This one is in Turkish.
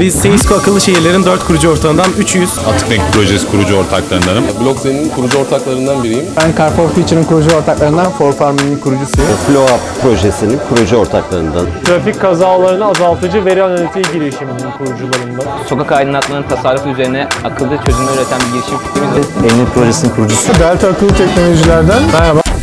Biz Seysko Akıllı Şehirlerin 4 kurucu ortağından 300. Atıknek Projesi kurucu ortaklarındanım. Blockchain'in kurucu ortaklarından biriyim. Ben Carrefour Future'ın kurucu ortaklarından, For Farming'in kurucusuyum. Flow Up Projesi'nin kurucu ortaklarından. Trafik kazalarını azaltıcı veri analitiği girişiminin kurucularından. Sokak aydınlatmanın tasarrufu üzerine akıllı çözümler üreten bir girişim fikrimiz. Elin Projesi'nin kurucusu. Delta Akıllı Teknolojiler'den merhaba.